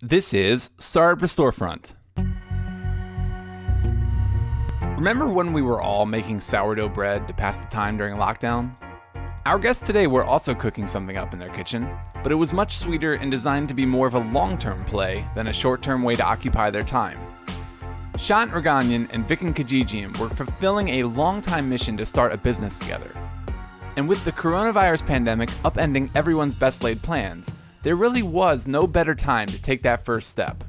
This is Startup to Storefront. Remember when we were all making sourdough bread to pass the time during lockdown? Our guests today were also cooking something up in their kitchen, but it was much sweeter and designed to be more of a long-term play than a short-term way to occupy their time. Shant Reganyan and Viken Kejejian were fulfilling a long-time mission to start a business together. And with the coronavirus pandemic upending everyone's best laid plans, there really was no better time to take that first step.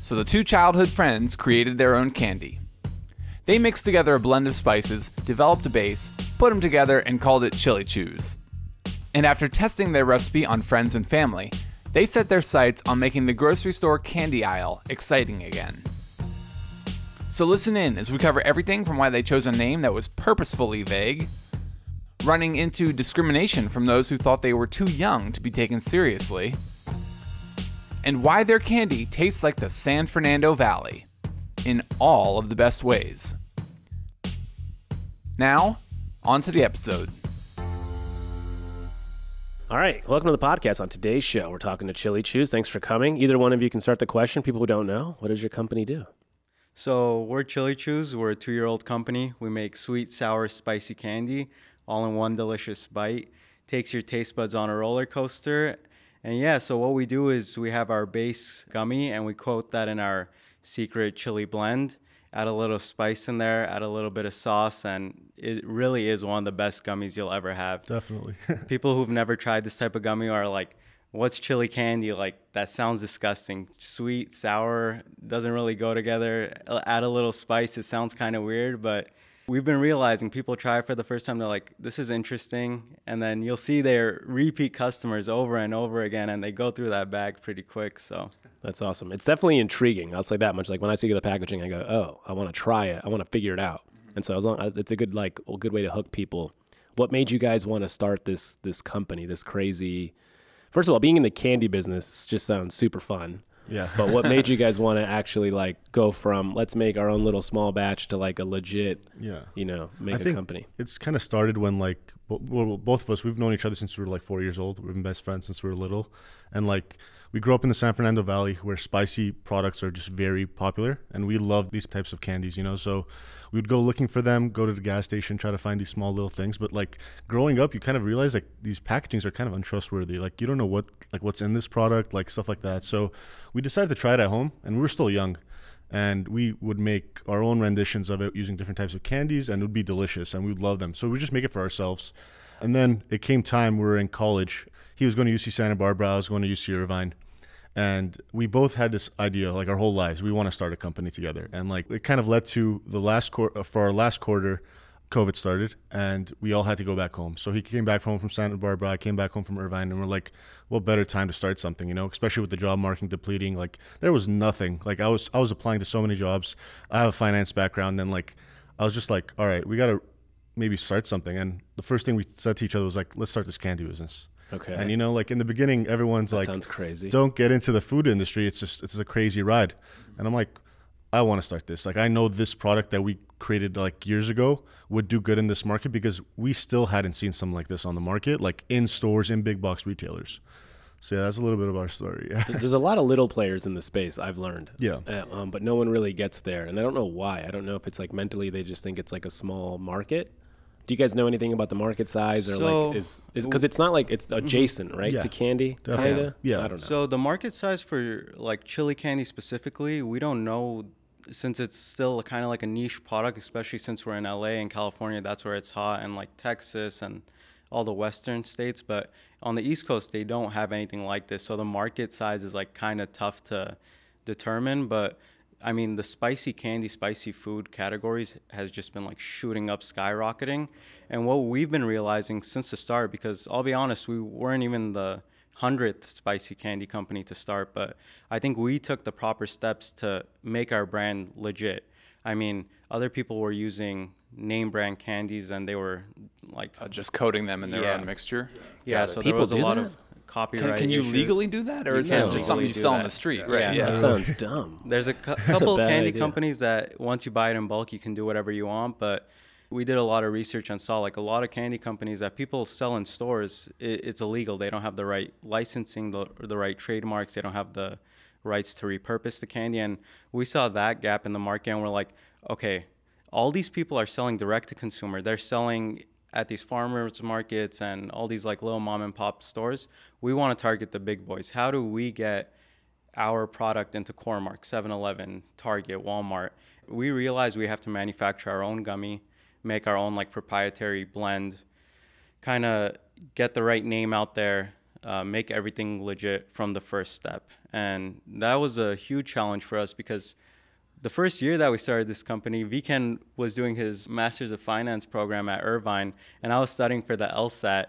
So the two childhood friends created their own candy. They mixed together a blend of spices, developed a base, put them together, and called it Chili Chews. And after testing their recipe on friends and family, they set their sights on making the grocery store candy aisle exciting again. So listen in as we cover everything from why they chose a name that was purposefully vague, running into discrimination from those who thought they were too young to be taken seriously, and why their candy tastes like the San Fernando Valley, in all of the best ways. Now, on to the episode. All right, welcome to the podcast. On today's show, we're talking to Chili Chews. Thanks for coming. Either one of you can start the question. People who don't know, what does your company do? So we're Chili Chews. We're a 2-year-old company. We make sweet, sour, spicy candy, all in one delicious bite. Takes your taste buds on a roller coaster. And yeah, so what we do is we have our base gummy and we coat that in our secret chili blend, add a little spice in there, add a little bit of sauce, and it really is one of the best gummies you'll ever have. Definitely. People who've never tried this type of gummy are like, what's chili candy? Like, that sounds disgusting. Sweet, sour, doesn't really go together. Add a little spice, it sounds kind of weird, but we've been realizing people try it for the first time, they're like, this is interesting. And then you'll see their repeat customers over and over again, and they go through that bag pretty quick, so. That's awesome. It's definitely intriguing. I'll say that much. Like, when I see the packaging, I go, oh, I want to try it. I want to figure it out. And so as long as it's a good, like, well, good way to hook people. What made you guys want to start this company, this crazy? First of all, being in the candy business just sounds super fun. Yeah. But what made you guys want to actually, like, go from let's make our own little small batch to like a legit, yeah, you know, make a company? It's kind of started when, like, both of us, we've known each other since we were like 4 years old. We've been best friends since we were little. And like, we grew up in the San Fernando Valley where spicy products are just very popular. And we love these types of candies, you know, so we'd go looking for them, go to the gas station, try to find these small little things. But like, growing up, you kind of realize like these packagings are kind of untrustworthy. Like, you don't know what's in this product, like stuff like that. So we decided to try it at home, and we were still young. And we would make our own renditions of it using different types of candies, and it would be delicious, and we would love them. So we just make it for ourselves. And then it came time, we were in college. He was going to UC Santa Barbara, I was going to UC Irvine. And we both had this idea, like, our whole lives, we want to start a company together. And like, it kind of led to the last quarter, for our last quarter, COVID started, and we all had to go back home. So he came back home from Santa Barbara, I came back home from Irvine, and we're like, what better time to start something, you know, especially with the job market depleting. Like, there was nothing. Like, I was applying to so many jobs. I have a finance background, and like, I was just like, all right, we got to maybe start something. And the first thing we said to each other was like, let's start this candy business. Okay. And you know, like, in the beginning, everyone's like, sounds crazy. Don't get into the food industry. It's just a crazy ride. And I'm like, I want to start this. Like, I know this product that we created like years ago would do good in this market, because we still hadn't seen something like this on the market, like in stores, in big box retailers. So yeah, that's a little bit of our story. Yeah. There's a lot of little players in the space, I've learned. Yeah. But no one really gets there. And I don't know why. I don't know if it's like mentally, they just think it's like a small market. Do you guys know anything about the market size, or so, like, is because it's not like it's adjacent, right, yeah, to candy, kind of? Yeah. I don't know. So the market size for like chili candy specifically, we don't know, since it's still kind of like a niche product, especially since we're in LA and California, that's where it's hot, and like Texas and all the Western states. But on the East Coast, they don't have anything like this. So the market size is like kind of tough to determine, but I mean, the spicy candy, spicy food categories has just been like shooting up, skyrocketing. And what we've been realizing since the start, because I'll be honest, we weren't even the 100th spicy candy company to start, but I think we took the proper steps to make our brand legit. I mean, other people were using name brand candies, and they were like just coating them in their own mixture. Yeah, so people, there was a lot of copyright issues. Can you legally do that, or is that just something you sell on the street? Right. Yeah. That sounds dumb. There's a couple of candy companies that once you buy it in bulk, you can do whatever you want, but we did a lot of research and saw like a lot of candy companies that people sell in stores, it's illegal. They don't have the right licensing, the right trademarks. They don't have the rights to repurpose the candy. And we saw that gap in the market, and we're like, okay, all these people are selling direct to consumer. They're selling at these farmers markets and all these like little mom and pop stores. We want to target the big boys. How do we get our product into CoreMark, 7-Eleven, Target, Walmart? We realized we have to manufacture our own gummy, make our own like proprietary blend, kind of get the right name out there, make everything legit from the first step. And that was a huge challenge for us, because the first year that we started this company, Viken was doing his Master's of Finance program at Irvine, and I was studying for the LSAT.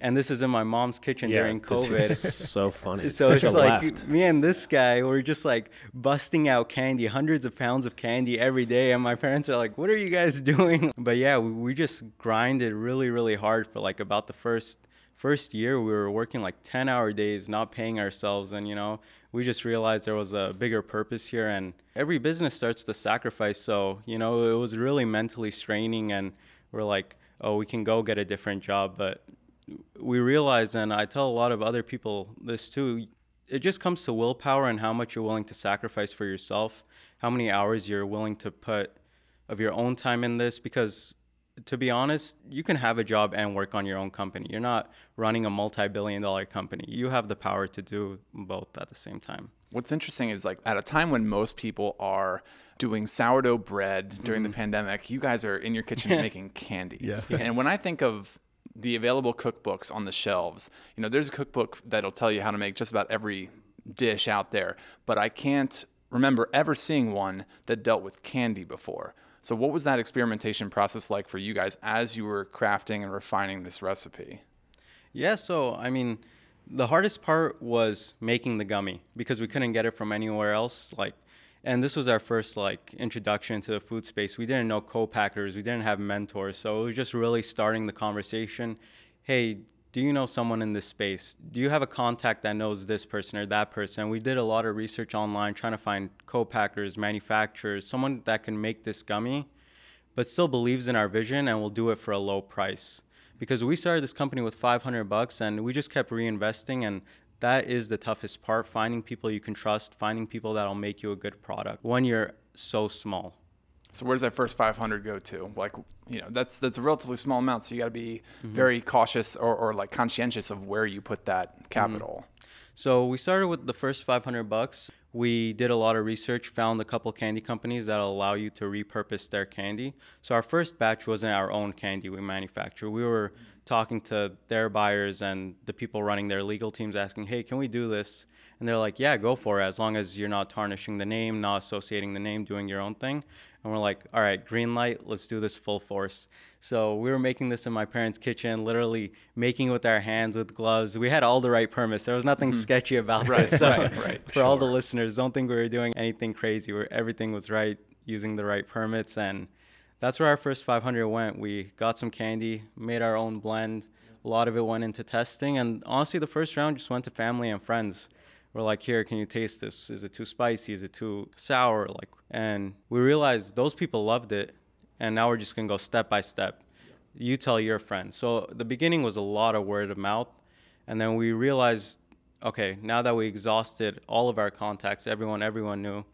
And this is in my mom's kitchen during COVID. This is so funny. So it's like me and this guy were just like busting out candy, hundreds of pounds of candy every day. And my parents are like, what are you guys doing? But yeah, we just grinded really, really hard for like about the first year. We were working like 10-hour days, not paying ourselves. And, you know, we just realized there was a bigger purpose here, and every business starts to sacrifice. So, you know, it was really mentally straining, and we're like, oh, we can go get a different job. But we realized, and I tell a lot of other people this too, it just comes to willpower and how much you're willing to sacrifice for yourself, how many hours you're willing to put of your own time in this, because to be honest, you can have a job and work on your own company. You're not running a multi-billion-dollar company. You have the power to do both at the same time. What's interesting is, like, at a time when most people are doing sourdough bread during the pandemic, you guys are in your kitchen making candy. And when I think of the available cookbooks on the shelves, you know, there's a cookbook that'll tell you how to make just about every dish out there, but I can't remember ever seeing one that dealt with candy before. So what was that experimentation process like for you guys as you were crafting and refining this recipe? Yeah, so I mean, the hardest part was making the gummy, because we couldn't get it from anywhere else. Like, and this was our first like introduction to the food space. We didn't know co-packers, we didn't have mentors. So it was just really starting the conversation. Hey, do you know someone in this space? Do you have a contact that knows this person or that person? We did a lot of research online, trying to find co-packers, manufacturers, someone that can make this gummy, but still believes in our vision and will do it for a low price. Because we started this company with $500 and we just kept reinvesting, and that is the toughest part, finding people you can trust, finding people that'll make you a good product when you're so small. So where does that first 500 go to? Like, you know, that's a relatively small amount. So you got to be very cautious or like conscientious of where you put that capital. So we started with the first $500. We did a lot of research, found a couple candy companies that'll allow you to repurpose their candy. So our first batch wasn't our own candy we manufactured. We were talking to their buyers and the people running their legal teams, asking, hey, can we do this? And they're like, yeah, go for it, as long as you're not tarnishing the name, not associating the name, doing your own thing. And we're like, all right, green light, let's do this full force. So we were making this in my parents' kitchen, literally making with our hands, with gloves. We had all the right permits. There was nothing sketchy about this. So for all the listeners, don't think we were doing anything crazy. Everything was right, using the right permits. And that's where our first 500 went. We got some candy, made our own blend. A lot of it went into testing. And honestly, the first round just went to family and friends. We're like, here, can you taste this? Is it too spicy? Is it too sour? Like, and we realized those people loved it. And now we're just going to go step by step. You tell your friends. So the beginning was a lot of word of mouth. And then we realized, okay, now that we exhausted all of our contacts, everyone knew,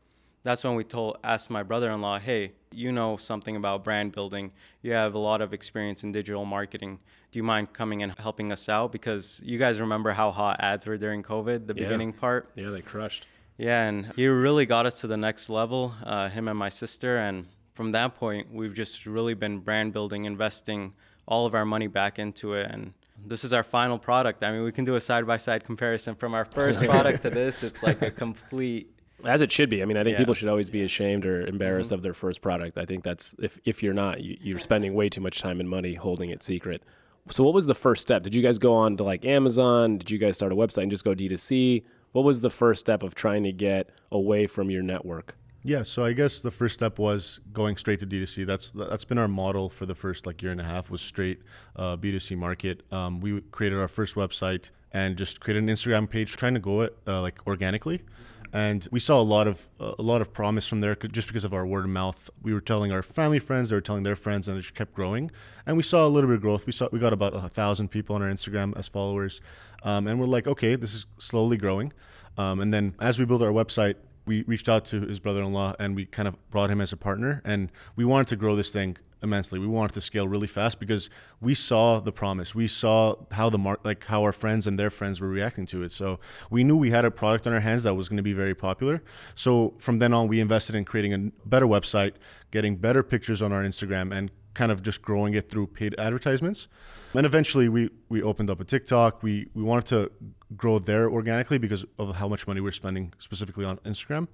that's when we asked my brother-in-law, hey, you know something about brand building. You have a lot of experience in digital marketing. Do you mind coming and helping us out? Because you guys remember how hot ads were during COVID, the beginning part. Yeah, they crushed. Yeah, and he really got us to the next level, him and my sister. And from that point, we've just really been brand building, investing all of our money back into it. And this is our final product. I mean, we can do a side-by-side comparison from our first product to this. It's like a complete... As it should be. I mean, I think people should always be ashamed or embarrassed of their first product. I think that's, if you're not, you're spending way too much time and money holding it secret. So what was the first step? Did you guys go on to like Amazon? Did you guys start a website and just go D2C? What was the first step of trying to get away from your network? Yeah, so I guess the first step was going straight to D2C. That's been our model for the first like year and a half, was straight B2C market. We created our first website and just created an Instagram page, trying to go it like organically. And we saw a lot of promise from there, just because of our word of mouth. We were telling our family friends, they were telling their friends, and it just kept growing. And we saw a little bit of growth. We got about 1,000 people on our Instagram as followers, and we're like, okay, this is slowly growing. And then as we built our website, we reached out to his brother-in-law and we kind of brought him as a partner. And we wanted to grow this thing immensely. We wanted to scale really fast because we saw the promise. We saw how the how our friends and their friends were reacting to it. So we knew we had a product on our hands that was going to be very popular. So from then on, we invested in creating a better website, getting better pictures on our Instagram, and kind of just growing it through paid advertisements. And eventually we opened up a TikTok. We wanted to grow there organically because of how much money we're spending specifically on Instagram.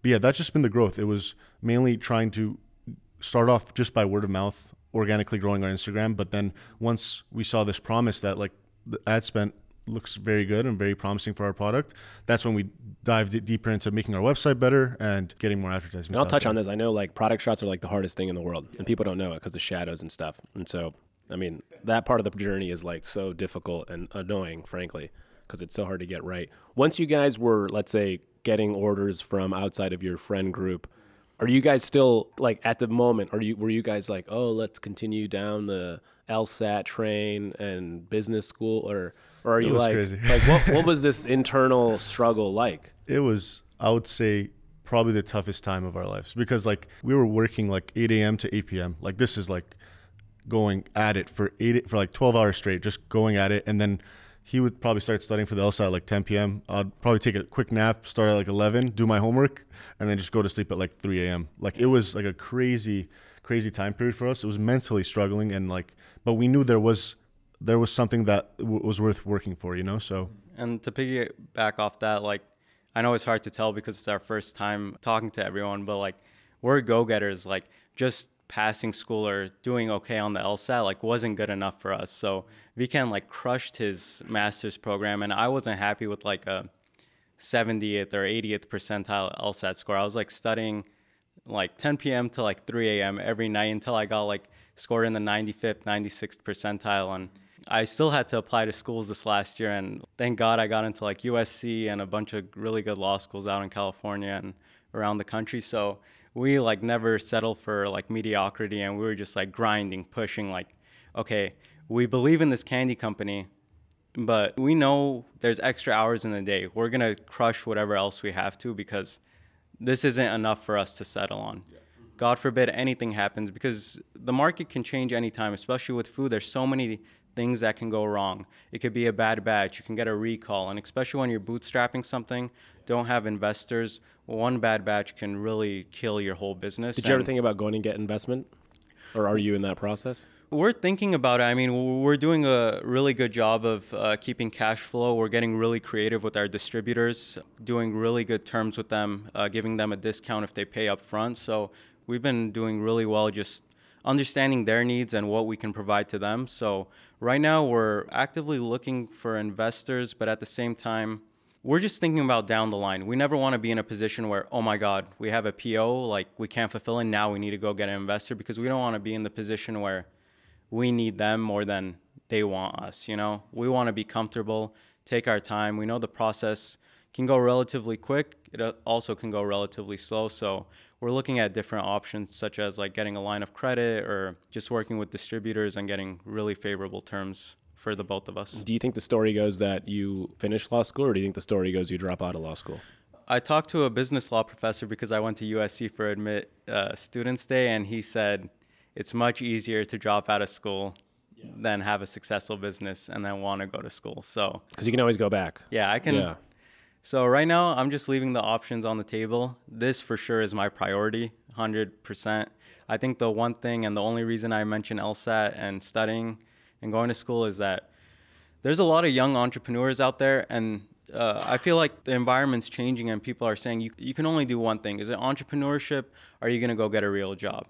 But yeah, that's just been the growth. It was mainly trying to start off just by word of mouth, organically growing our Instagram. But then once we saw this promise that like the ad spend looks very good and very promising for our product, that's when we dived deeper into making our website better and getting more advertisements. And I'll touch on this. I know like product shots are like the hardest thing in the world, and people don't know it because the shadows and stuff. And so, I mean, that part of the journey is like so difficult and annoying, frankly, because it's so hard to get right. Once you guys were, let's say, getting orders from outside of your friend group, are you guys still like at the moment, were you guys like, oh, let's continue down the LSAT train and business school, or are you like, crazy. Like what was this internal struggle like? It was, I would say, probably the toughest time of our lives, because like we were working like 8 a.m. to 8 p.m. Like this is like going at it for like 12 hours straight, just going at it. And then he would probably start studying for the LSAT at like 10 p.m. I'd probably take a quick nap, start at like 11, do my homework, and then just go to sleep at like 3 a.m. Like it was like a crazy, crazy time period for us. It was mentally struggling, and like, but we knew there was something that was worth working for, you know. So. And to piggyback off that, like, I know it's hard to tell because it's our first time talking to everyone, but like, we're go-getters. Like, just passing school or doing okay on the LSAT like wasn't good enough for us. So Viken like crushed his master's program, and I wasn't happy with like a 70th or 80th percentile LSAT score. I was like studying like 10 p.m. to like 3 a.m. every night until I got like scored in the 95th, 96th percentile. And I still had to apply to schools this last year, and thank God I got into like USC and a bunch of really good law schools out in California and around the country. So we like never settled for like mediocrity, and we were just like grinding, pushing, like, okay, we believe in this candy company, but we know there's extra hours in the day. We're going to crush whatever else we have to because this isn't enough for us to settle on. Yeah. God forbid anything happens, because the market can change anytime, especially with food. There's so many things that can go wrong. It could be a bad batch, you can get a recall, and especially when you're bootstrapping something, don't have investors, one bad batch can really kill your whole business. Did you ever think about going and get investment? Or are you in that process? We're thinking about it. I mean, we're doing a really good job of keeping cash flow. We're getting really creative with our distributors, doing really good terms with them, giving them a discount if they pay up front. So we've been doing really well just understanding their needs and what we can provide to them. So right now we're actively looking for investors, but at the same time, we're just thinking about down the line. We never want to be in a position where, oh my God, we have a PO, like we can't fulfill it, now we need to go get an investor, because we don't want to be in the position where we need them more than they want us, you know? We want to be comfortable, take our time. We know the process can go relatively quick. It also can go relatively slow. So we're looking at different options, such as like getting a line of credit or just working with distributors and getting really favorable terms for the both of us. Do you think the story goes that you finish law school, or do you think the story goes you drop out of law school? I talked to a business law professor because I went to USC for Admit Students Day, and he said it's much easier to drop out of school than have a successful business and then want to go to school. So because you can always go back. Yeah, I can. Yeah. So right now I'm just leaving the options on the table. This for sure is my priority, 100%. I think the one thing and the only reason I mention LSAT and studying and going to school is that there's a lot of young entrepreneurs out there, and I feel like the environment's changing and people are saying you can only do one thing. Is it entrepreneurship? Or are you gonna go get a real job?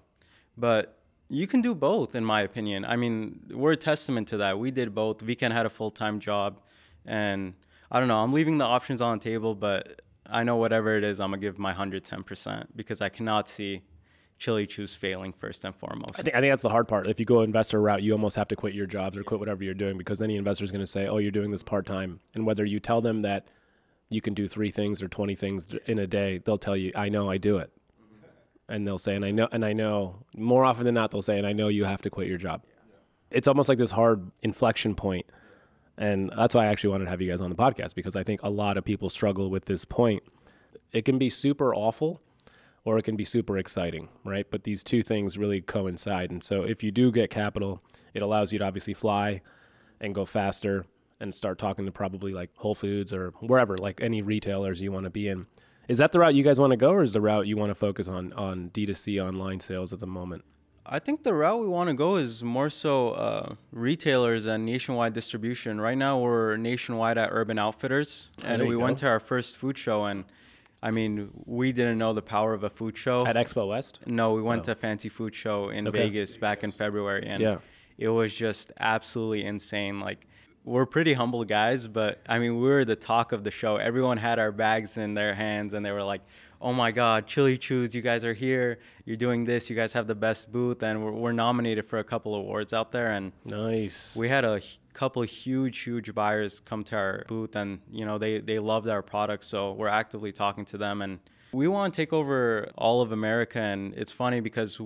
But you can do both, in my opinion. I mean, we're a testament to that. We did both. Viken had a full-time job, and I don't know, I'm leaving the options on the table, but I know whatever it is, I'm gonna give my 110% because I cannot see Chili Chews failing first and foremost. I think that's the hard part. If you go investor route, you almost have to quit your jobs or quit whatever you're doing, because any investor is going to say, oh, you're doing this part-time. And whether you tell them that you can do 3 things or 20 things in a day, they'll tell you, I know I do it. And they'll say, and I know, more often than not, they'll say, and I know you have to quit your job. It's almost like this hard inflection point And that's why I actually wanted to have you guys on the podcast, because I think a lot of people struggle with this point. It can be super awful or it can be super exciting, right? But these two things really coincide. And so if you do get capital, it allows you to obviously fly and go faster and start talking to probably like Whole Foods or wherever, like any retailers you want to be in. Is that the route you guys want to go, or is the route you want to focus on D2C online sales at the moment? I think the route we want to go is more so retailers and nationwide distribution. Right now, we're nationwide at Urban Outfitters, and we went to our first food show, and I mean, we didn't know the power of a food show. At Expo West? No, we went to a fancy food show in Vegas back in February, and it was just absolutely insane. Like, we're pretty humble guys, but I mean, we were the talk of the show. Everyone had our bags in their hands, and they were like, oh my God, Chili Chews, you guys are here, you're doing this, you guys have the best booth, and we're nominated for a couple awards out there. And nice. We had a couple of huge buyers come to our booth, and you know, they loved our products, so we're actively talking to them. And we want to take over all of America. And it's funny because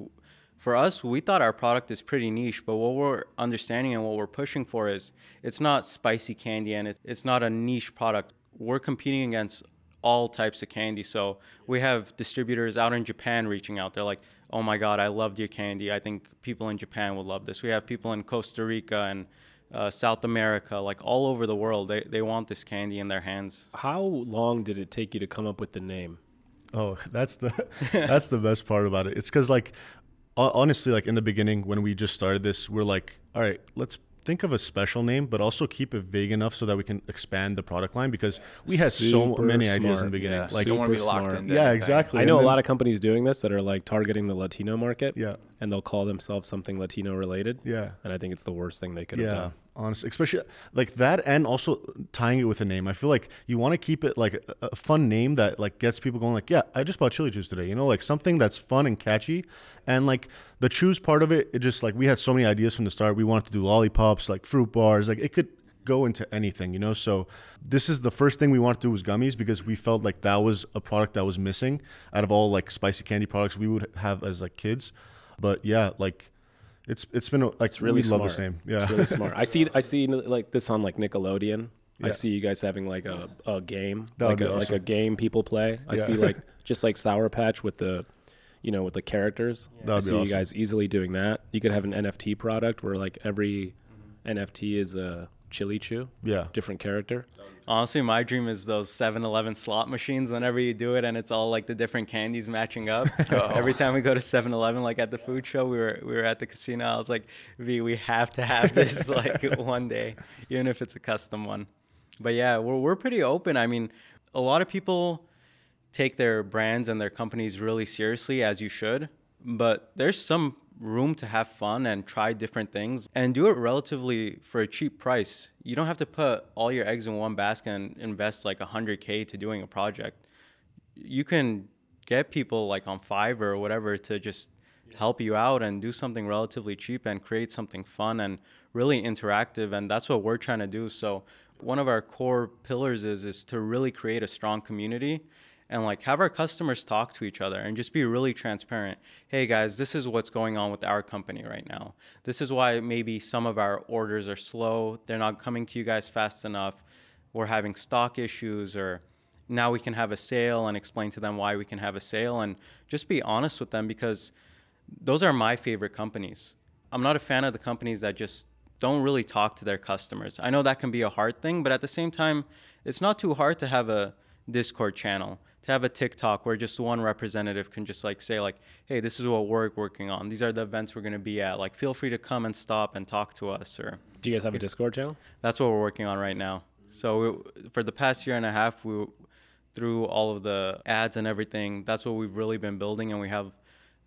for us, we thought our product is pretty niche, but what we're understanding and what we're pushing for is it's not spicy candy, and it's not a niche product. We're competing against all types of candy. So we have distributors out in Japan reaching out. They're like, oh my God, I loved your candy. I think people in Japan would love this. We have people in Costa Rica and South America, like all over the world. They want this candy in their hands. How long did it take you to come up with the name? Oh, that's the best part about it. It's because, like, honestly, like in the beginning when we just started this, we're like, all right, let's think of a special name, but also keep it vague enough so that we can expand the product line, because we had so many ideas in the beginning. Yeah, like, you don't want to be locked in. Yeah, exactly. I know a lot of companies doing this that are like targeting the Latino market. Yeah. And they'll call themselves something Latino related. Yeah. And I think it's the worst thing they could have done. Honestly, especially like that, and also tying it with a name. I feel like you want to keep it like a fun name that like gets people going, like, yeah, I just bought Chili Chews today, you know, like something that's fun and catchy. And like the chews part of it, it just, like, we had so many ideas from the start. We wanted to do lollipops, like fruit bars, like it could go into anything, you know. So this is the first thing we wanted to do was gummies, because we felt like that was a product that was missing out of all like spicy candy products we would have as like kids. But yeah, like it's been like, it's really smart. Love this name. Yeah, it's really smart. I see like this on like Nickelodeon. Yeah. I see you guys having like a game, like a game people play. Yeah. I see like just like Sour Patch with the, you know, with the characters. Yeah. I see you guys easily doing that. You could have an NFT product where like every NFT is a Chili Chew, different character. Honestly, my dream is those 7-Eleven slot machines. Whenever you do it, and it's all like the different candies matching up. Every time we go to 7-Eleven, like at the food show, we were at the casino. I was like, V, we have to have this like one day, even if it's a custom one. But yeah, we're pretty open. I mean, a lot of people take their brands and their companies really seriously, as you should. But there's some room to have fun and try different things and do it relatively for a cheap price. You don't have to put all your eggs in one basket and invest like $100K to doing a project. You can get people like on Fiverr or whatever to just help you out and do something relatively cheap and create something fun and really interactive. And that's what we're trying to do. So one of our core pillars is to really create a strong community and like have our customers talk to each other and just be really transparent. Hey guys, this is what's going on with our company right now. This is why maybe some of our orders are slow. They're not coming to you guys fast enough. We're having stock issues, or now we can have a sale, and explain to them why we can have a sale and just be honest with them, because those are my favorite companies. I'm not a fan of the companies that just don't really talk to their customers. I know that can be a hard thing, but at the same time, it's not too hard to have a Discord channel, to have a TikTok where just one representative can just like say like, hey, this is what we're working on. These are the events we're going to be at. Like, feel free to come and stop and talk to us. Or do you guys have a Discord channel? That's what we're working on right now. So for the past year and a half, through all of the ads and everything, that's what we've really been building. And we have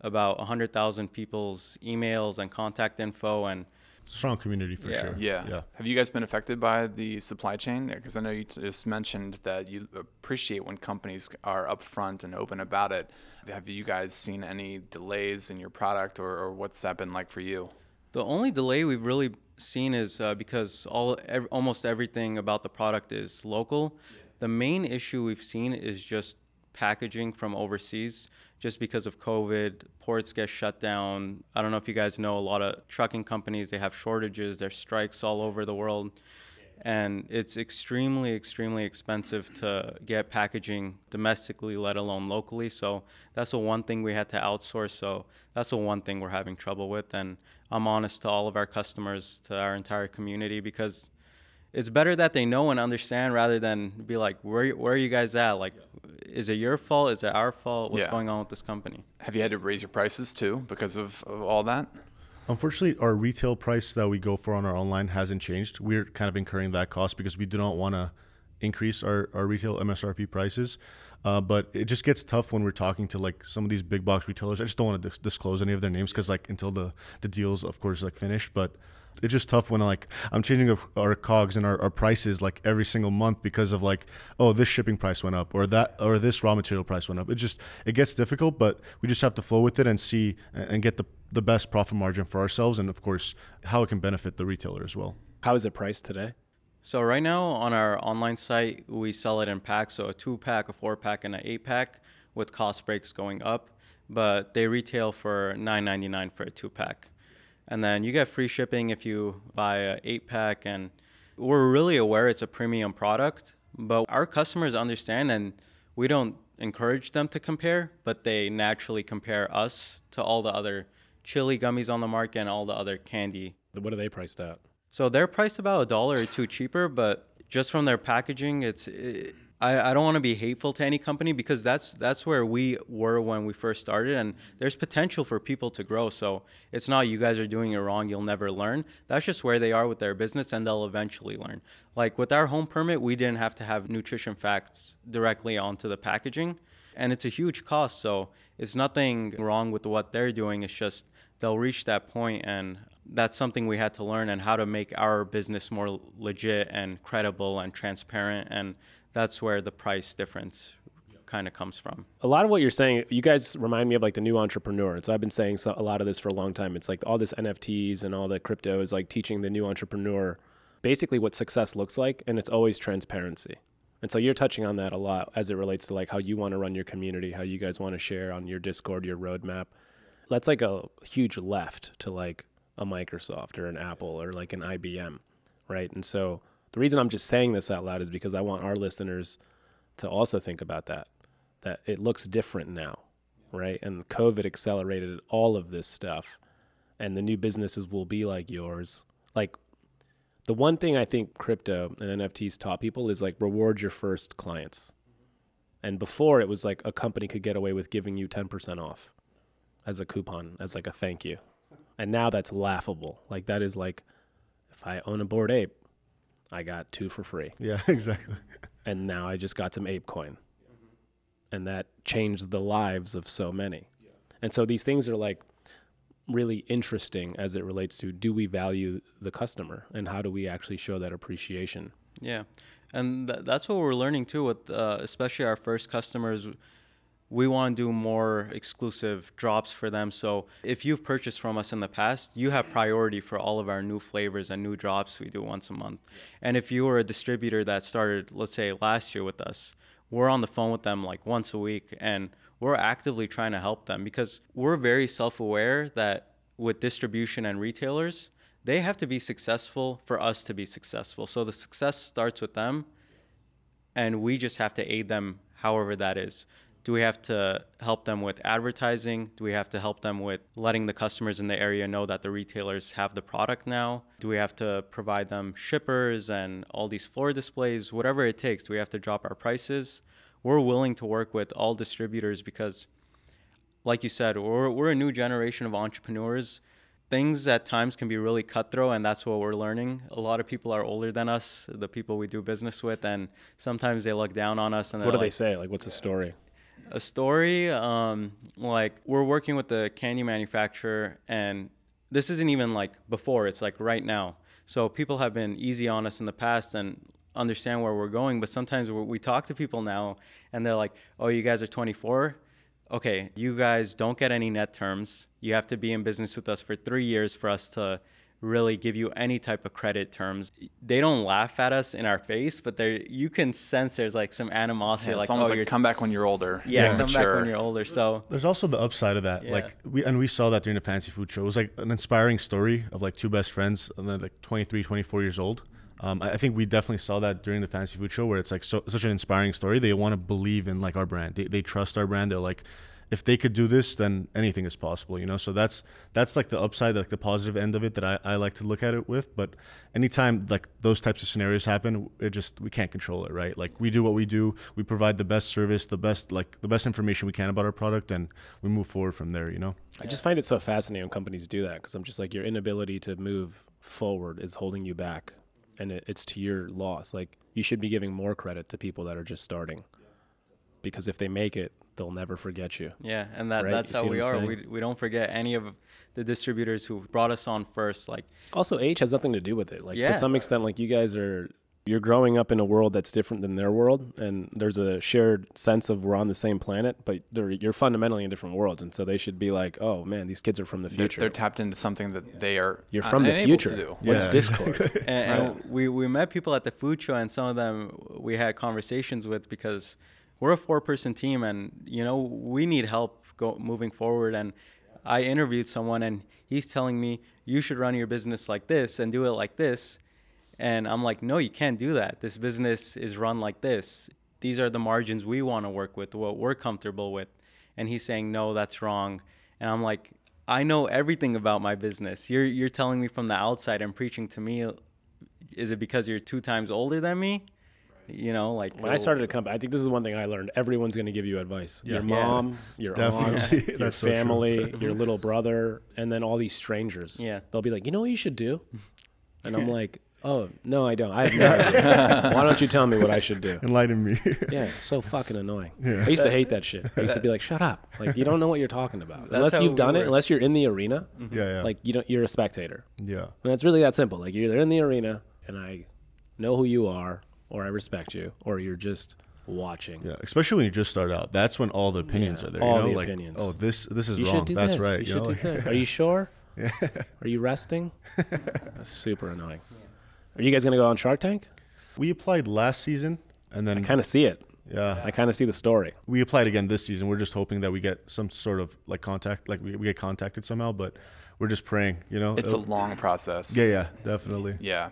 about 100,000 people's emails and contact info, and strong community for sure. Yeah. Have you guys been affected by the supply chain? Because I know you just mentioned that you appreciate when companies are upfront and open about it. Have you guys seen any delays in your product, or what's that been like for you? The only delay we've really seen is because almost everything about the product is local. Yeah. The main issue we've seen is just packaging from overseas. Just because of COVID, ports get shut down. I don't know if you guys know, a lot of trucking companies, they have shortages, there's strikes all over the world. And it's extremely, extremely expensive to get packaging domestically, let alone locally. So that's the one thing we had to outsource. So that's the one thing we're having trouble with. And I'm honest to all of our customers, to our entire community, because it's better that they know and understand rather than be like, where are you guys at? Like, is it your fault? Is it our fault? What's going on with this company? Have you had to raise your prices too because of all that? Unfortunately, our retail price that we go for on our online hasn't changed. We're kind of incurring that cost because we do not want to increase our retail MSRP prices. But it just gets tough when we're talking to like some of these big box retailers. I just don't want to disclose any of their names because like until the deals, of course, like finish. But it's just tough when like I'm changing our COGS and our prices like every single month because of like, oh, this shipping price went up or that or this raw material price went up. It gets difficult, but we just have to flow with it and see and get the best profit margin for ourselves and of course how it can benefit the retailer as well. How is it priced today? So right now on our online site, we sell it in packs. So a 2-pack, a 4-pack, and an 8-pack with cost breaks going up, but they retail for $9.99 for a 2-pack. And then you get free shipping if you buy an 8-pack. And we're really aware it's a premium product, but our customers understand and we don't encourage them to compare, but they naturally compare us to all the other chili gummies on the market and all the other candy. What are they priced at? So they're priced about $1 or $2 cheaper, but just from their packaging, I don't want to be hateful to any company because that's where we were when we first started, and there's potential for people to grow. So it's not you guys are doing it wrong, you'll never learn. That's just where they are with their business, and they'll eventually learn. Like with our home permit, we didn't have to have nutrition facts directly onto the packaging, and it's a huge cost. So it's nothing wrong with what they're doing. It's just they'll reach that point, and that's something we had to learn and how to make our business more legit and credible and transparent, and that's where the price difference kind of comes from. A lot of what you're saying, you guys remind me of like the new entrepreneur. So I've been saying a lot of this for a long time. It's like all this NFTs and all the crypto is like teaching the new entrepreneur basically what success looks like. And it's always transparency. And so you're touching on that a lot as it relates to like how you want to run your community, how you guys want to share on your Discord, your roadmap. That's like a huge left to like a Microsoft or an Apple or like an IBM, right? And so the reason I'm just saying this out loud is because I want our listeners to also think about that it looks different now, right? And COVID accelerated all of this stuff, and the new businesses will be like yours. Like the one thing I think crypto and NFTs taught people is like reward your first clients. And before it was like a company could get away with giving you 10% off as a coupon, as like a thank you. And now that's laughable. Like that is like, if I own a Bored Ape, I got 2 for free. Yeah, exactly. And now I just got some ape coin. Mm-hmm. And that changed the lives of so many. Yeah. And so these things are like really interesting as it relates to, do we value the customer and how do we actually show that appreciation? Yeah. And that's what we're learning too with especially our first customers. We want to do more exclusive drops for them. So if you've purchased from us in the past, you have priority for all of our new flavors and new drops we do once a month. And if you were a distributor that started, let's say last year with us, we're on the phone with them like once a week and we're actively trying to help them because we're very self-aware that with distribution and retailers, they have to be successful for us to be successful. So the success starts with them and we just have to aid them however that is. Do we have to help them with advertising? Do we have to help them with letting the customers in the area know that the retailers have the product now? Do we have to provide them shippers and all these floor displays? Whatever it takes, do we have to drop our prices? We're willing to work with all distributors because, like you said, we're a new generation of entrepreneurs. Things at times can be really cutthroat, and that's what we're learning. A lot of people are older than us, the people we do business with, and sometimes they look down on us. And what do they say? Like, what's a story? A story, like we're working with the candy manufacturer, and this isn't even like before, it's like right now. So people have been easy on us in the past and understand where we're going, but sometimes we talk to people now and they're like, oh, you guys are 24? Okay, you guys don't get any net terms. You have to be in business with us for 3 years for us to really give you any type of credit terms. They don't laugh at us in our face, but you can sense there's like some animosity. Yeah, it's like, almost like come back when you're older. Yeah, come back when you're older. So there's also the upside of that. Yeah. Like we saw that during the fancy food show. It was like an inspiring story of like two best friends and then like 23, 24 years old. I think we definitely saw that during the Fantasy Food Show, where it's like such an inspiring story. They want to believe in like our brand. They trust our brand. They're like, if they could do this, then anything is possible, you know? So that's like the upside, like the positive end of it that I like to look at it with. But anytime like those types of scenarios happen, it just, we can't control it, right? Like we do what we do, we provide the best service, the best information we can about our product, and we move forward from there, you know? I just find it so fascinating when companies do that, because I'm just like, your inability to move forward is holding you back, and it's to your loss. Like you should be giving more credit to people that are just starting, because if they make it, they'll never forget you. Yeah, and that's how we are. We don't forget any of the distributors who brought us on first. Like also age has nothing to do with it. Like to some extent, like you guys are, you're growing up in a world that's different than their world, and there's a shared sense of we're on the same planet, but you're fundamentally in different worlds, and so they should be like, oh man, these kids are from the future. They're tapped into something that they are. You're from the future. What's Discord? And we met people at the food show, and some of them we had conversations with, because we're a four-person team, and you know we need help moving forward. And I interviewed someone, and he's telling me, you should run your business like this and do it like this. And I'm like, no, you can't do that. This business is run like this. These are the margins we want to work with, what we're comfortable with. And he's saying, no, that's wrong. And I'm like, I know everything about my business. You're telling me from the outside and preaching to me. Is it because you're 2 times older than me? You know, like when I started a company, I think this is one thing I learned. Everyone's going to give you advice. Yeah. Your mom, your aunt, your family, your little brother, and then all these strangers. Yeah. They'll be like, you know what you should do? And I'm like, oh, no, I don't. I have no idea. Why don't you tell me what I should do? Enlighten me. Yeah, so fucking annoying. Yeah. I used to hate that shit. I used to be like, shut up. Like, you don't know what you're talking about. Unless you've done it, unless you're in the arena. Mm-hmm. Yeah. Like, you're a spectator. Yeah. And it's really that simple. Like, you're either in the arena, and I know who you are, or I respect you, or you're just watching. Yeah, especially when you just start out. That's when all the opinions are there. All the opinions. Oh, this is wrong. That's right. You should do that. Are you sure? Yeah. Are you resting? That's super annoying. Yeah. Are you guys going to go on Shark Tank? We applied last season, and then I kind of see it. Yeah. I kind of see the story. We applied again this season. We're just hoping that we get some sort of like contact, like we get contacted somehow, but we're just praying, you know? It's a long process. Yeah, definitely. Yeah.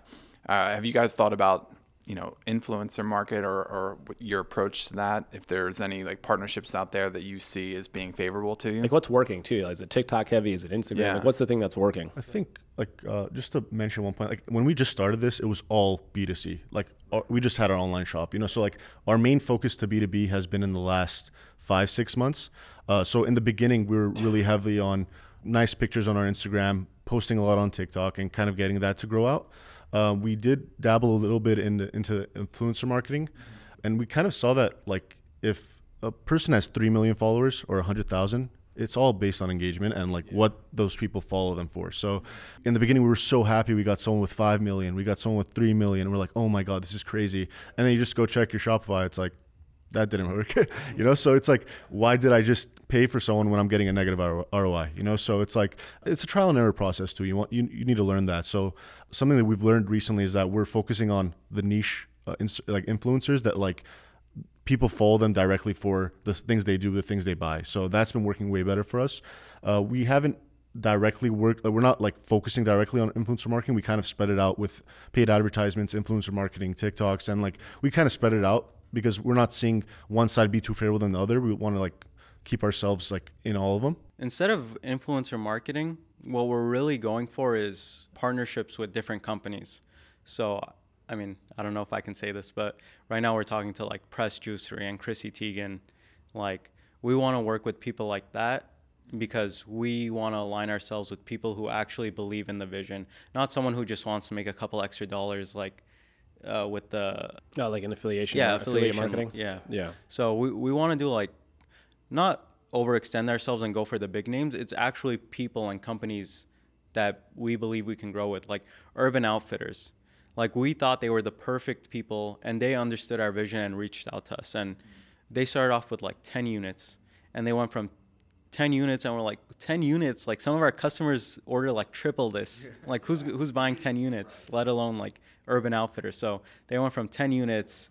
Have you guys thought about, you know, influencer market or your approach to that, if there's any like partnerships out there that you see as being favorable to you? Like what's working too? Like, is it TikTok heavy? Is it Instagram? Yeah. Like, what's the thing that's working? I think like, just to mention one point, like when we just started this, it was all B2C. Like we just had our online shop, you know? So like our main focus to B2B has been in the last 5-6 months. So in the beginning, we were really heavily on nice pictures on our Instagram, posting a lot on TikTok, and kind of getting that to grow out. We did dabble a little bit into influencer marketing, and we kind of saw that like if a person has 3 million followers or 100,000, it's all based on engagement and like what those people follow them for. So in the beginning, we were so happy we got someone with 5 million, we got someone with 3 million. We're like, oh my God, this is crazy. And then you just go check your Shopify. It's like, that didn't work, you know? So it's like, why did I just pay for someone when I'm getting a negative ROI, you know? So it's like, it's a trial and error process too. You need to learn that. So something that we've learned recently is that we're focusing on the niche, like influencers that like people follow them directly for the things they do, the things they buy. So that's been working way better for us. We haven't directly worked, we're not like focusing directly on influencer marketing. We kind of spread it out with paid advertisements, influencer marketing, TikToks, and like, we kind of spread it out, because we're not seeing one side be too favorable than the other. We want to like keep ourselves like in all of them. Instead of influencer marketing, what we're really going for is partnerships with different companies. So, I mean, I don't know if I can say this, but right now we're talking to like Press Juicery and Chrissy Teigen. Like we want to work with people like that, because we want to align ourselves with people who actually believe in the vision, not someone who just wants to make a couple extra dollars like with the like an affiliation, affiliate marketing, so we want to do like not overextend ourselves and go for the big names. It's actually people and companies that we believe we can grow with, like Urban Outfitters. Like we thought they were the perfect people, and they understood our vision and reached out to us, and they started off with like 10 units, and they went from 10 units, and we're like, 10 units? Like some of our customers order like triple this. Like who's buying 10 units, let alone like Urban Outfitters? So they went from 10 units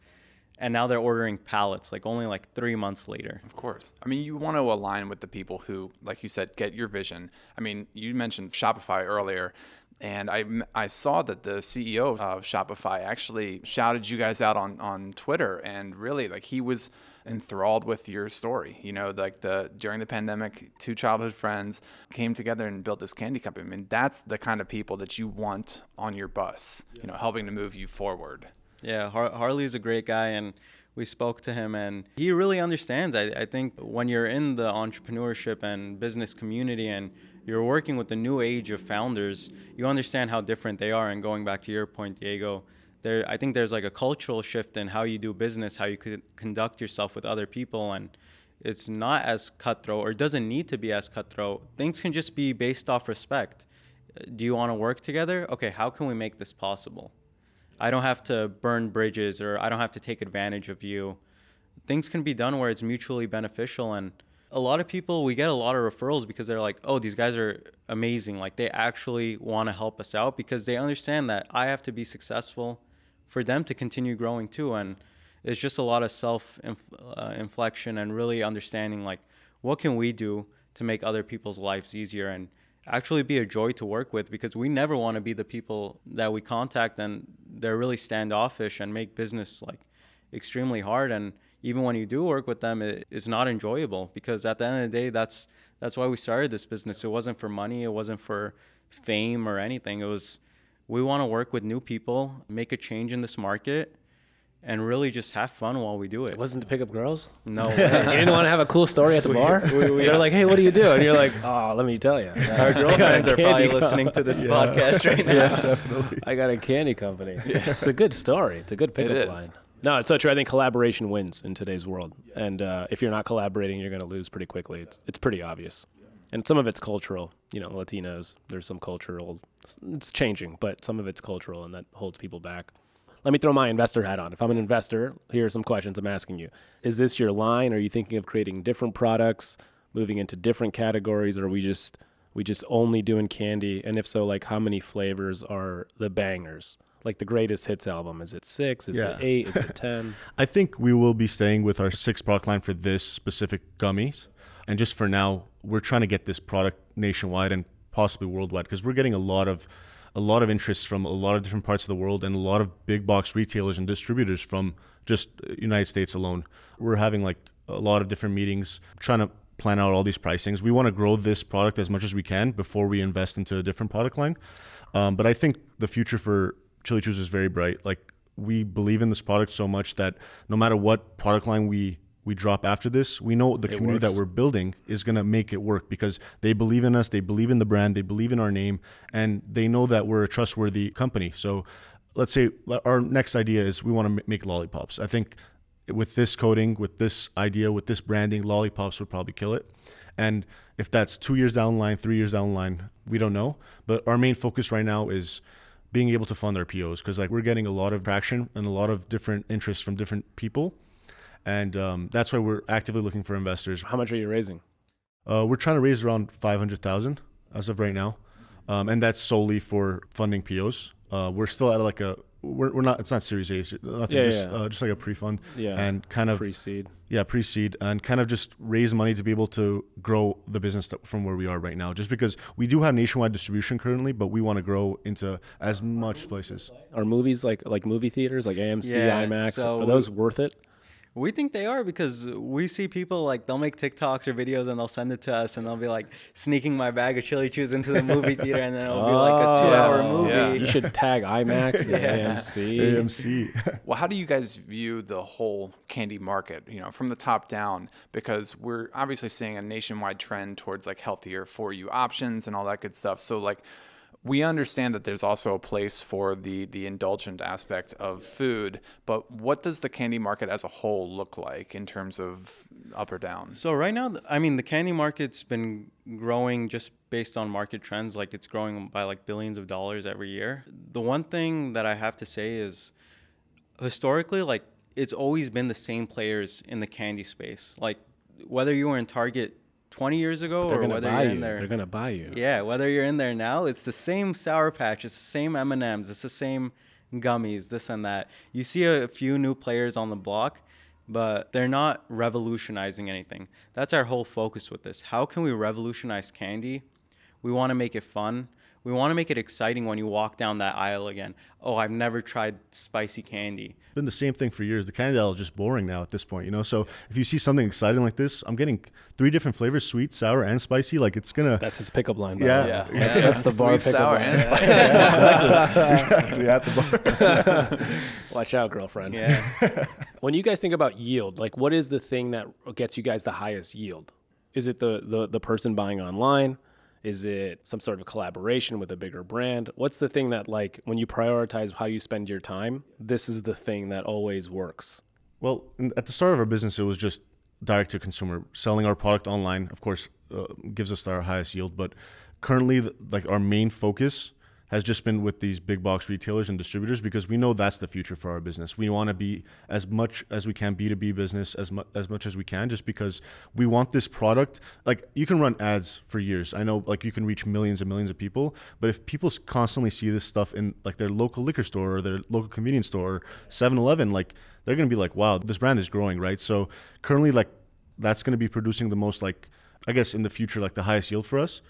and now they're ordering pallets, like only like 3 months later. Of course. I mean, you want to align with the people who, like you said, get your vision. I mean, you mentioned Shopify earlier. And I saw that the CEO of Shopify actually shouted you guys out on Twitter, and really, like, he was enthralled with your story. You know, like, during the pandemic, two childhood friends came together and built this candy company. I mean, that's the kind of people that you want on your bus, you know, helping to move you forward. Yeah, Harley's a great guy, and we spoke to him, and he really understands. I think when you're in the entrepreneurship and business community and you're working with the new age of founders, you understand how different they are. And going back to your point, Diego, I think there's like a cultural shift in how you do business, how you could conduct yourself with other people. And it's not as cutthroat, or doesn't need to be as cutthroat. Things can just be based off respect. Do you want to work together? Okay, how can we make this possible? I don't have to burn bridges, or I don't have to take advantage of you. Things can be done where it's mutually beneficial. And a lot of people, we get a lot of referrals because they're like, oh, these guys are amazing. Like, they actually want to help us out because they understand that I have to be successful for them to continue growing too. And it's just a lot of self-inflection and really understanding, like, what can we do to make other people's lives easier and actually be a joy to work with, because we never want to be the people that we contact and they're really standoffish and make business like extremely hard. And even when you do work with them, it's not enjoyable, because at the end of the day, that's why we started this business. It wasn't for money. It wasn't for fame or anything. It was, we want to work with new people, make a change in this market, and really just have fun while we do it. It wasn't to pick up girls? No. You didn't want to have a cool story at the bar? They're like, hey, what do you do? And you're like, oh, let me tell you. Our girlfriends are probably listening to this podcast right now. Yeah, definitely. I got a candy company. Yeah. It's a good story. It's a good pickup line. No, it's so true. I think collaboration wins in today's world. Yeah. And if you're not collaborating, you're going to lose pretty quickly. It's pretty obvious. Yeah. And some of it's cultural. You know, Latinos, there's some cultural, it's changing, but some of it's cultural, and that holds people back. Let me throw my investor hat on. If I'm an investor, here are some questions I'm asking you. Is this your line? Are you thinking of creating different products, moving into different categories, or are we just only doing candy? And if so, like, how many flavors are the bangers? Like the greatest hits album, is it 6? Is it 8? Is it 10? I think we will be staying with our 6 product line for this specific gummies. And just for now, we're trying to get this product nationwide and possibly worldwide, because we're getting a lot of interest from a lot of different parts of the world, and a lot of big box retailers and distributors from just United States alone. We're having like a lot of different meetings, trying to plan out all these pricings. We want to grow this product as much as we can before we invest into a different product line. But I think the future for Chili Chews is very bright. Like, we believe in this product so much that no matter what product line we drop after this, we know the community that we're building is going to make it work, because they believe in us, they believe in the brand, they believe in our name, and they know that we're a trustworthy company. So let's say our next idea is we want to make lollipops. I think with this coding, with this idea, with this branding, lollipops would probably kill it. And if that's 2 years down the line, 3 years down the line, we don't know. But our main focus right now is being able to fund our POs, because like, we're getting a lot of traction and a lot of different interest from different people. And that's why we're actively looking for investors. How much are you raising? We're trying to raise around $500,000 as of right now. And that's solely for funding POs. We're still at like we're not, it's not Series A, nothing, just like a pre-fund. Yeah, and kind of pre-seed. Yeah, pre-seed, and kind of just raise money to be able to grow the business from where we are right now. Just because we do have nationwide distribution currently, but we want to grow into as much places. Are movies like movie theaters, like AMC, IMAX, so are those worth it? We think they are, because we see people like, they'll make TikToks or videos and they'll send it to us, and they'll be like sneaking my bag of Chili Chews into the movie theater, and then it'll be like a 2-hour movie. Yeah. You should tag IMAX, AMC. Well, how do you guys view the whole candy market, you know, from the top down? Because we're obviously seeing a nationwide trend towards like healthier for you options and all that good stuff. So like, we understand that there's also a place for the indulgent aspect of food, but what does the candy market as a whole look like in terms of up or down? So right now, I mean, the candy market's been growing just based on market trends. Like, it's growing by like billions of dollars every year. The one thing that I have to say is, historically, like, it's always been the same players in the candy space. Like, whether you were in Target 20 years ago, or whether you're in there, they're gonna buy you. Yeah, whether you're in there now, it's the same Sour Patch, it's the same M&Ms, it's the same gummies, this and that. You see a few new players on the block, but they're not revolutionizing anything. That's our whole focus with this. How can we revolutionize candy? We want to make it fun. We want to make it exciting when you walk down that aisle again. Oh, I've never tried spicy candy. It's been the same thing for years. The candy aisle is just boring now at this point, you know? So if you see something exciting like this, I'm getting 3 different flavors, sweet, sour, and spicy. Like it's going to... That's his pickup line. Yeah. Yeah. That's the bar sweet, pickup line. Sweet, sour, and spicy. Exactly. At the bar. Watch out, girlfriend. Yeah. When you guys think about yield, like what is the thing that gets you guys the highest yield? Is it the person buying online? Is it some sort of collaboration with a bigger brand? What's the thing that, like, when you prioritize how you spend your time, this is the thing that always works? Well, at the start of our business, it was just direct to consumer. Selling our product online, of course, gives us our highest yield. But currently, like, our main focus has just been with these big box retailers and distributors, because we know that's the future for our business. We want to be as much as we can B2B business as much as we can, just because we want this product. Like, you can run ads for years. I know, like, you can reach millions and millions of people, but if people constantly see this stuff in, like, their local liquor store or their local convenience store or 7-Eleven, like, they're going to be like, wow, this brand is growing, right? So currently, like, that's going to be producing the most, like, I guess in the future, like, the highest yield for us.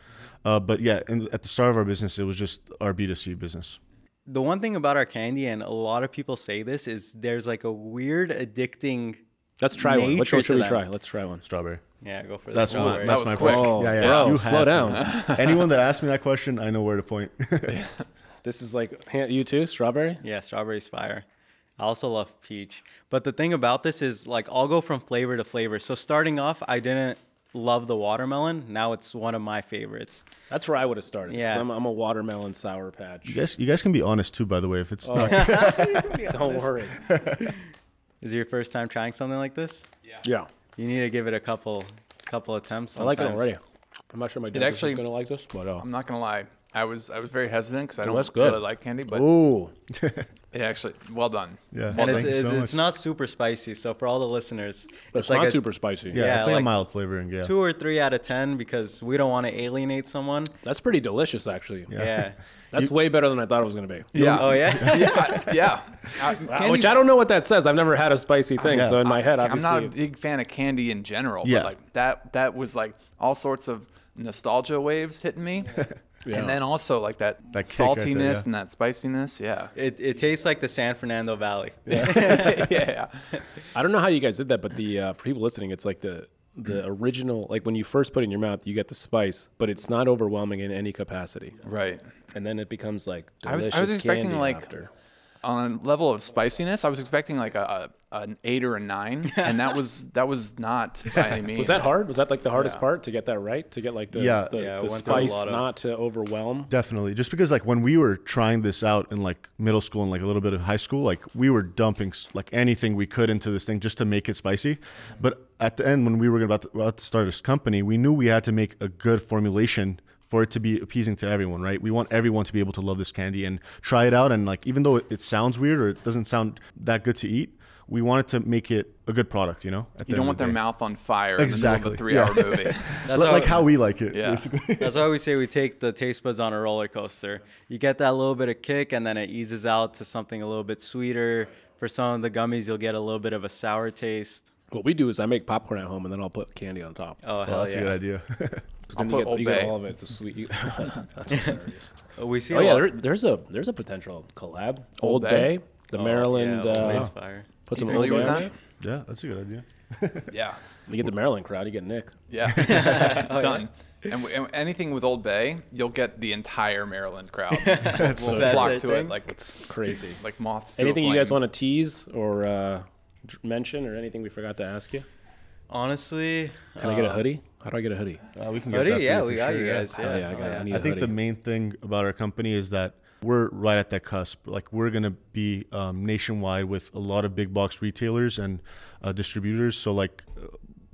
But yeah, at the start of our business, it was just our B2C business. The one thing about our candy, and a lot of people say this, is there's like a weird addicting. Let's try one. Which one should we try? Let's try one. Strawberry. Yeah, go for this. That's my quick. Oh, yeah, yeah. Bro, you slow down. Anyone that asks me that question, I know where to point. Yeah. This is like, you too, strawberry? Yeah, strawberry's fire. I also love peach. But the thing about this is, like, I'll go from flavor to flavor. So starting off, I didn't love the watermelon. Now it's one of my favorites. That's where I would have started. Yeah, I'm a watermelon sour patch. You guys can be honest too, by the way, if it's not. Don't worry. Is it your first time trying something like this? Yeah. You need to give it a couple attempts sometimes. I like it already. I'm not sure my dentist is gonna like this, but I'm not gonna lie, I was very hesitant because I don't really like candy, but ooh. It actually, well done. Yeah, well, and it's not super spicy. So for all the listeners, it's like not super spicy. Yeah, it's like a mild flavoring. Yeah, 2 or 3 out of 10, because we don't want to alienate someone. That's pretty delicious, actually. Yeah. That's way better than I thought it was going to be. Yeah. Oh yeah. Yeah. Which I don't know what that says. I've never had a spicy thing, so in my head, obviously, I'm not a big fan of candy in general. Yeah. But like that was like all sorts of nostalgia waves hitting me. Yeah. Yeah. And then also like that saltiness right there, yeah. And that spiciness. Yeah. It tastes like the San Fernando Valley. Yeah. Yeah. I don't know how you guys did that, but the for people listening, it's like the original, like when you first put it in your mouth, you get the spice, but it's not overwhelming in any capacity. Right. And then it becomes like delicious. I was expecting candy, like after. On level of spiciness, I was expecting like an 8 or a 9, and that was not by any means. Was that hard? Was that like the hardest part to get that right? To get like the spice not to overwhelm? Definitely. Just because like when we were trying this out in like middle school and like a little bit of high school, like we were dumping like anything we could into this thing just to make it spicy. Mm-hmm. But at the end, when we were about to start this company, we knew we had to make a good formulation for it to be appeasing to everyone, right? We want everyone to be able to love this candy and try it out. And like, even though it sounds weird or it doesn't sound that good to eat, we wanted to make it a good product, you know? You don't want their mouth on fire in the middle of a 3-hour movie. That's like how we like it, basically. That's why we say we take the taste buds on a roller coaster. You get that little bit of kick, and then it eases out to something a little bit sweeter. For some of the gummies, you'll get a little bit of a sour taste. What we do is I make popcorn at home, and then I'll put candy on top. Oh, hell yeah. That's a good idea. Because then you get all of it, the sweet. That's hilarious. We see. Oh yeah, there's a potential collab. Old Bay, the Maryland. Yeah, Old fire. Put some Old Bay on it. Yeah, that's a good idea. Yeah. You get the Maryland crowd, you get Nick. Yeah. Done. Yeah. And anything with Old Bay, you'll get the entire Maryland crowd. We'll flock to it like it's crazy, like moths. Anything you guys want to tease or mention, or anything we forgot to ask you? Honestly, can I get a hoodie? How do I get a hoodie? We can get hoodie, yeah, we got you guys. Yeah, yeah, I got it. I think the main thing about our company is that we're right at that cusp. Like, we're gonna be nationwide with a lot of big box retailers and distributors. So like,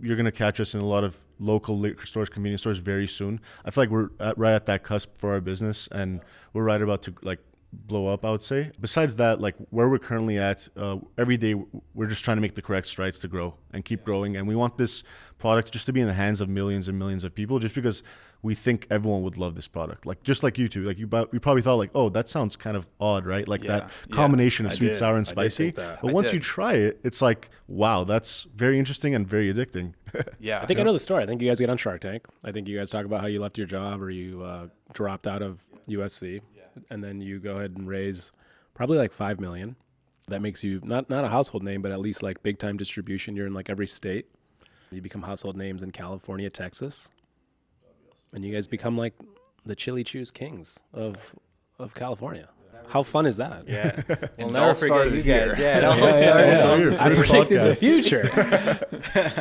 you're gonna catch us in a lot of local liquor stores, convenience stores very soon. I feel like we're right at that cusp for our business, and we're right about to like blow up, I would say. Besides that, like where we're currently at, every day we're just trying to make the correct strides to grow and keep growing. And we want this product just to be in the hands of millions and millions of people, just because we think everyone would love this product. Like, just like you two, like you probably thought like, oh, that sounds kind of odd, right? Like that combination of sweet, sour, and spicy. But once you try it, it's like, wow, that's very interesting and very addicting. Yeah. I think I know the story. I think you guys get on Shark Tank. I think you guys talk about how you left your job, or you dropped out of USC. Yeah. And then you go ahead and raise probably like $5 million. That makes you not a household name, but at least like big time distribution. You're in like every state. You become household names in California, Texas. And you guys become like the Chili Chews kings of California. How fun is that? Yeah. Well, never forget you guys. Yeah, I predicted the future.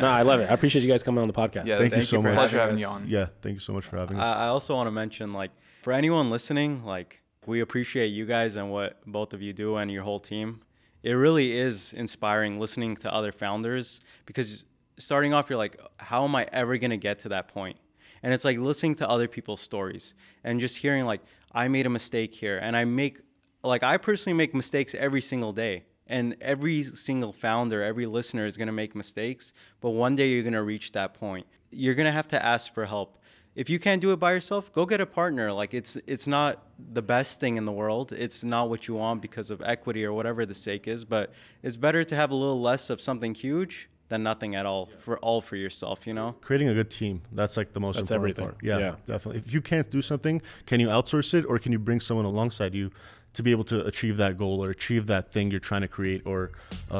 No, I love it. I appreciate you guys coming on the podcast. Yeah, thank you so much. Pleasure having you on. Yeah, thank you so much for having us. I also want to mention, like, for anyone listening, like, we appreciate you guys and what both of you do and your whole team. It really is inspiring listening to other founders, because starting off, you're like, how am I ever going to get to that point? And it's like listening to other people's stories and just hearing, like, I made a mistake here, and I personally make mistakes every single day, and every single founder, every listener is going to make mistakes, but one day you're going to reach that point. You're going to have to ask for help. If you can't do it by yourself, go get a partner. Like, it's not the best thing in the world. It's not what you want because of equity or whatever the stake is, but it's better to have a little less of something huge than nothing at all, for yourself, you know? Creating a good team, that's like the most important part. Yeah, definitely. If you can't do something, can you outsource it, or can you bring someone alongside you to be able to achieve that goal or achieve that thing you're trying to create or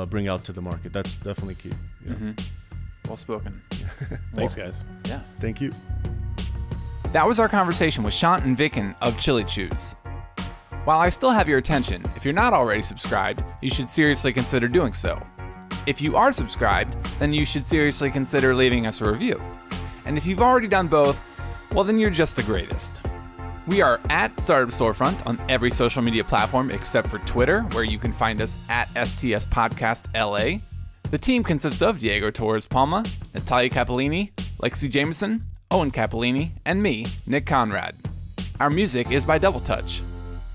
bring out to the market? That's definitely key. Yeah. Mm-hmm. Well spoken. Thanks, guys. Yeah. Thank you. That was our conversation with Shant and Viken of Chili Chews. While I still have your attention, if you're not already subscribed, you should seriously consider doing so. If you are subscribed, then you should seriously consider leaving us a review. And if you've already done both, well, then you're just the greatest. We are at Startup Storefront on every social media platform except for Twitter, where you can find us at STS Podcast LA. The team consists of Diego Torres Palma, Natalia Capellini, Lexi Jameson, Owen Capellini, and me, Nick Conrad. Our music is by Double Touch.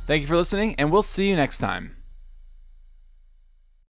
Thank you for listening, and we'll see you next time.